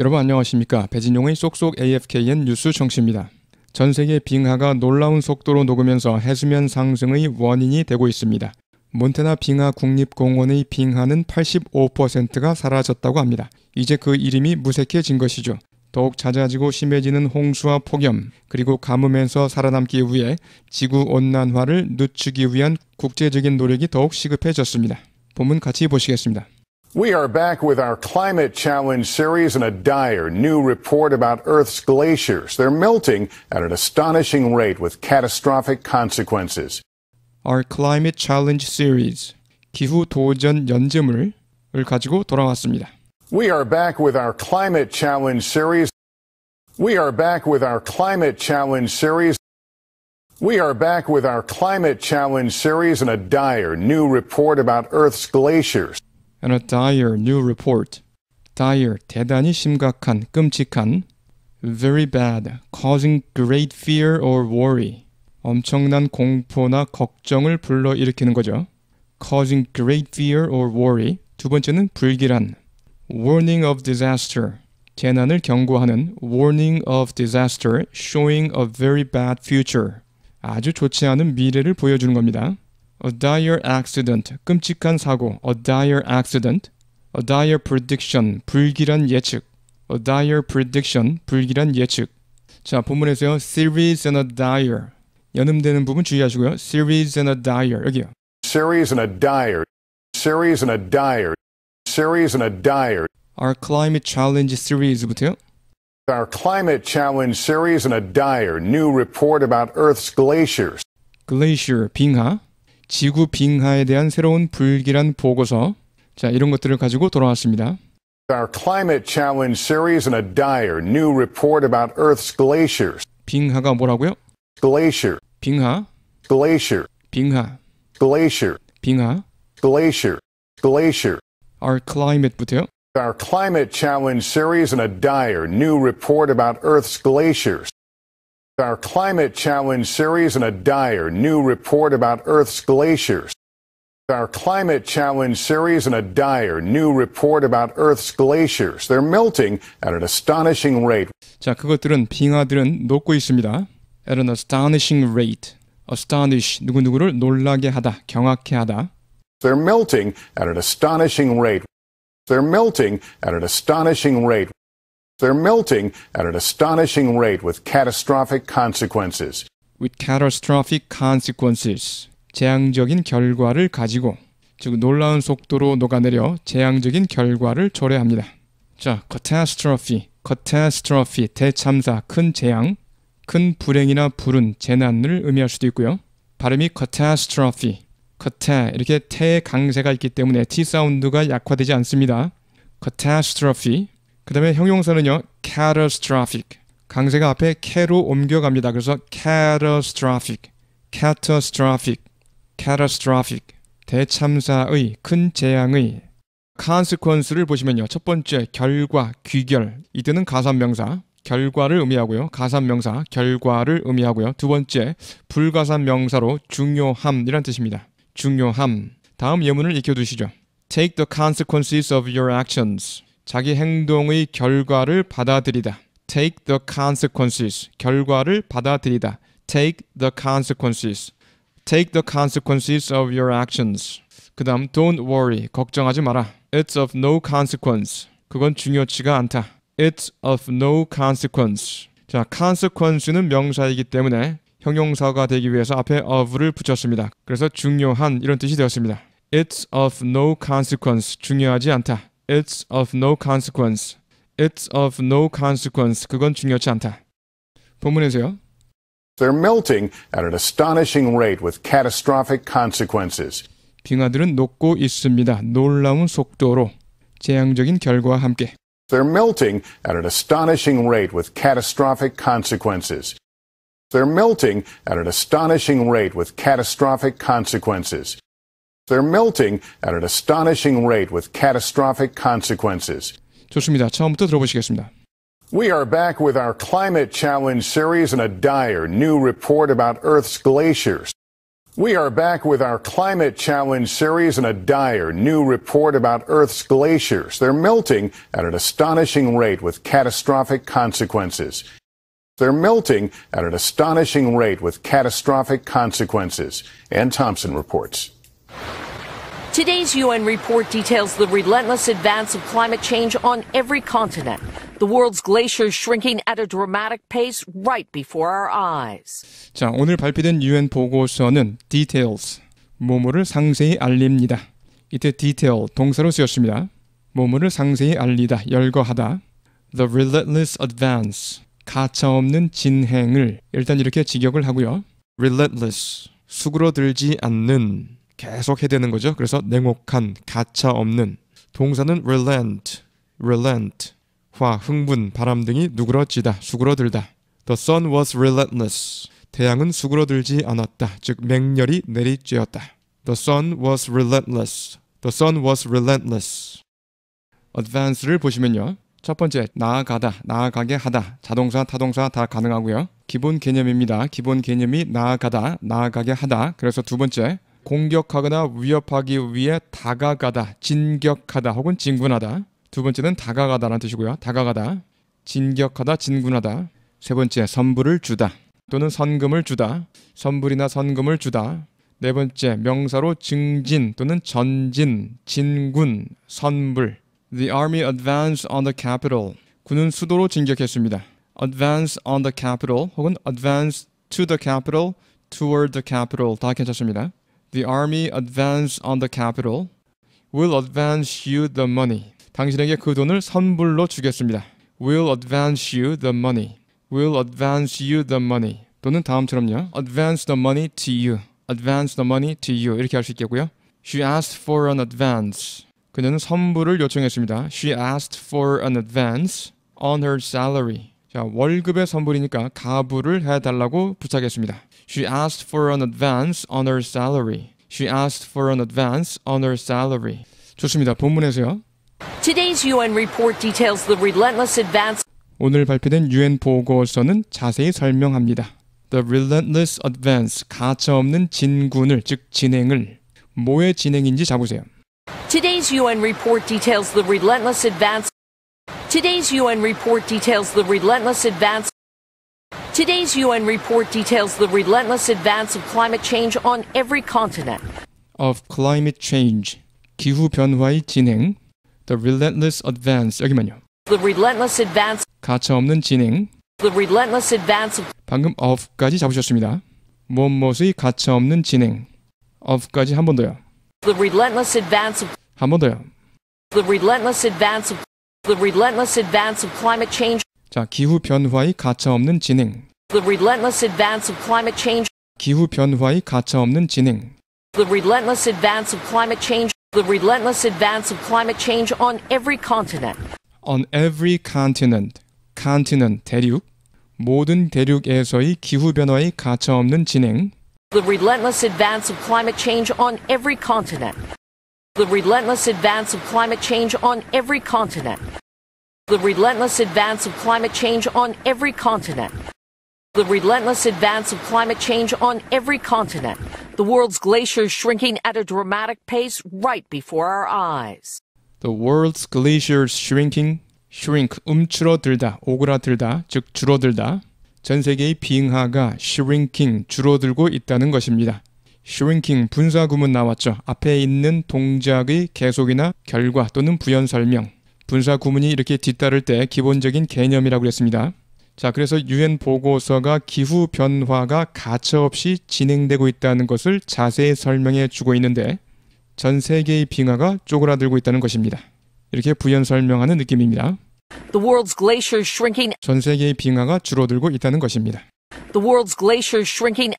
여러분 안녕하십니까. 배진용의 쏙쏙 AFKN 뉴스 정시입니다. 전세계 빙하가 놀라운 속도로 녹으면서 해수면 상승의 원인이 되고 있습니다. 몬테나 빙하 국립공원의 빙하는 85%가 사라졌다고 합니다. 이제 그 이름이 무색해진 것이죠. 더욱 잦아지고 심해지는 홍수와 폭염, 그리고 가뭄에서 살아남기 위해 지구온난화를 늦추기 위한 국제적인 노력이 더욱 시급해졌습니다. 본문 같이 보시겠습니다. We are back with our climate challenge series and a dire new report about Earth's glaciers. They're melting at an astonishing rate with catastrophic consequences. Our climate challenge series, 기후 도전 연재물을 가지고 돌아왔습니다. We are back with our climate challenge series. We are back with our climate challenge series. We are back with our climate challenge series and a dire new report about Earth's glaciers. And a dire new report. Dire, 대단히 심각한, 끔찍한. Very bad, causing great fear or worry. 엄청난 공포나 걱정을 불러일으키는 거죠. Causing great fear or worry. 두 번째는 불길한. Warning of disaster. 재난을 경고하는 warning of disaster, showing a very bad future. 아주 좋지 않은 미래를 보여주는 겁니다. A dire accident, 끔찍한 사고, a dire accident, a dire prediction, 불길한 예측, a dire prediction, 불길한 예측. 자, 본문에서요, series and a dire, 연음되는 부분 주의하시고요, series and a dire, 여기요. Series and a dire, series and a dire, series and a dire. Our climate challenge series부터요. Our climate challenge series and a dire new report about Earth's glaciers. Glacier, 빙하. 지구 빙하에 대한 새로운 불길한 보고서. 자, 이런 것들을 가지고 돌아왔습니다. Our climate challenge series and a dire new report about Earth's glaciers. 빙하가 뭐라고요? Glacier. 빙하. Glacier. 빙하. Glacier. 빙하. Glacier. Glacier. Our climate부터요. Our climate challenge series and a dire new report about Earth's glaciers. Our climate challenge series and a dire new report about Earth's glaciers. Our climate challenge series and a dire new report about Earth's glaciers. They're melting at an astonishing rate. 자, 그것들은 빙하들은 녹고 있습니다. At an astonishing rate. Astonish, 누구누구를 놀라게 하다, 경악해 하다. They're melting at an astonishing rate. They're melting at an astonishing rate. They're melting at an astonishing rate with catastrophic consequences. With catastrophic consequences. 재앙적인 결과를 가지고, 즉 놀라운 속도로 녹아내려 재앙적인 결과를 초래합니다. 자, catastrophe, catastrophe, 대참사, 큰 재앙, 큰 불행이나 불운, 재난을 의미할 수도 있고요. 발음이 catastrophe. cata 이렇게 태의 강세가 있기 때문에 t 사운드가 약화되지 않습니다. catastrophe. 그 다음에 형용사는요, catastrophic. 강세가 앞에 캐로 옮겨갑니다. 그래서 catastrophic, catastrophic, catastrophic. 대참사의, 큰 재앙의. consequence를 보시면요, 첫 번째 결과, 귀결. 이때는 가산명사, 결과를 의미하고요. 가산명사, 결과를 의미하고요. 두 번째 불가산명사로 중요함이란 뜻입니다. 중요함. 다음 예문을 익혀두시죠. Take the consequences of your actions. 자기 행동의 결과를 받아들이다. Take the consequences. 결과를 받아들이다. Take the consequences. Take the consequences of your actions. 그 다음 don't worry. 걱정하지 마라. It's of no consequence. 그건 중요치가 않다. It's of no consequence. 자, consequence는 명사이기 때문에 형용사가 되기 위해서 앞에 of를 붙였습니다. 그래서 중요한 이런 뜻이 되었습니다. It's of no consequence. 중요하지 않다. It's of no consequence. It's of no consequence. 그건 중요치 않다. 본문에서요. They're melting at an astonishing rate with catastrophic consequences. 빙하들은 녹고 있습니다. 놀라운 속도로 재앙적인 결과와 함께. They're melting at an astonishing rate with catastrophic consequences. They're melting at an astonishing rate with catastrophic consequences. They're melting at an astonishing rate with catastrophic consequences. 좋습니다. 처음부터 들어보시겠습니다. We are back with our climate challenge series and a dire new report about Earth's glaciers. We are back with our climate challenge series and a dire new report about Earth's glaciers. They're melting at an astonishing rate with catastrophic consequences. Anne Thompson reports. Today's UN report details the relentless advance of climate change on every continent. The world's glaciers shrinking at a dramatic pace right before our eyes. 자, 오늘 발표된 UN 보고서는 details, 모모를 상세히 알립니다. 이때 detail 동사로 쓰였습니다. 모모를 상세히 알리다, 열거하다. The relentless advance, 가차없는 진행을 일단 이렇게 직역을 하고요. Relentless, 수그러들지 않는, 계속 해대는 거죠. 그래서 냉혹한, 가차없는. 동사는 relent. 화, 흥분, 바람 등이 누그러지다, 수그러들다. The sun was relentless. 태양은 수그러들지 않았다. 즉 맹렬히 내리쬐었다. The sun was relentless. advance를 보시면요. 첫 번째, 나아가다, 나아가게 하다. 자동사, 타동사 다 가능하고요. 기본 개념입니다. 기본 개념이 나아가다, 나아가게 하다. 그래서 두 번째, 공격하거나 위협하기 위해 다가가다, 진격하다 혹은 진군하다. 두 번째는 다가가다라는 뜻이고요. 다가가다, 진격하다, 진군하다. 세 번째, 선불을 주다 또는 선금을 주다. 선불이나 선금을 주다. 네 번째, 명사로 증진 또는 전진, 진군, 선불. The army advanced on the capital. 군은 수도로 진격했습니다. Advance on the capital 혹은 advance to the capital, toward the capital 다 괜찮습니다. The army advanced on the capital. Will advance you the money. 당신에게 그 돈을 선불로 주겠습니다. Will advance you the money. 또는 다음처럼요. Advance the money to you. 이렇게 할 수 있겠고요. She asked for an advance. 그녀는 선불을 요청했습니다. She asked for an advance on her salary. 자, 월급의 선불이니까 가부를 해달라고 부탁했습니다. She asked for an advance on her salary. 좋습니다. 본문에서요. Today's UN report details the relentless advance. 오늘 발표된 UN 보고서는 자세히 설명합니다. The relentless advance, 가차없는 진군을, 즉 진행을, 뭐의 진행인지 잡으세요. Today's UN report details the relentless advance of climate change on every continent. Of climate change, 기후 변화의 진행. The relentless advance. 가차없는 진행. The relentless advance. 방금 of까지 잡으셨습니다. 무엇무엇의 가차없는 진행. of까지 한 번 더요. The relentless advance. 한 번 더요. The relentless advance of climate change. 자, 기후 변화의 가차없는 진행. The relentless advance of climate change. 기후 변화의 가차없는 진행. The relentless advance of climate change on every continent. Continent, 대륙. 모든 대륙에서의 기후 변화의 가차없는 진행. The relentless advance of climate change on every continent. The world's glaciers shrinking at a dramatic pace right before our eyes. The world's glaciers shrinking, shrink, 움츠러들다, 오그라들다, 즉 줄어들다. 전 세계의 빙하가 shrinking, 줄어들고 있다는 것입니다. shrinking, 분사구문 나왔죠. 앞에 있는 동작의 계속이나 결과 또는 부연 설명. 분사구문이 이렇게 뒤따를 때 기본적인 개념이라고 했습니다. 자, 그래서 UN 보고서가 기후 변화가 가차없이 진행되고 있다는 것을 자세히 설명해 주고 있는데 전 세계의 빙하가 쪼그라들고 있다는 것입니다. 이렇게 부연 설명하는 느낌입니다. The world's glaciers shrinking. 전 세계의 빙하가 줄어들고 있다는 것입니다. The world's glaciers shrinking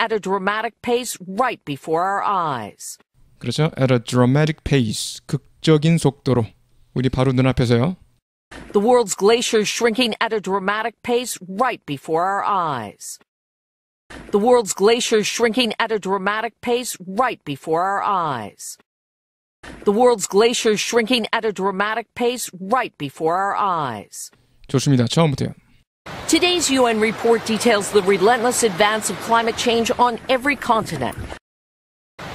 at a dramatic pace right before our eyes. 그렇죠? At a dramatic pace. 극적인 속도로. 우리 바로 눈앞에서요. The world's glaciers shrinking at a dramatic pace right before our eyes. The world's glaciers shrinking at a dramatic pace right before our eyes. The world's glaciers shrinking at a dramatic pace right before our eyes. 좋습니다. 처음부터요. Today's UN report details the relentless advance of climate change on every continent.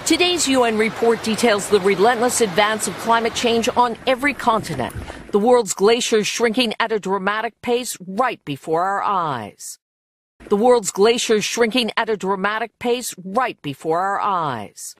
Today's UN report details the relentless advance of climate change on every continent. The world's glaciers shrinking at a dramatic pace right before our eyes. The world's glaciers shrinking at a dramatic pace right before our eyes.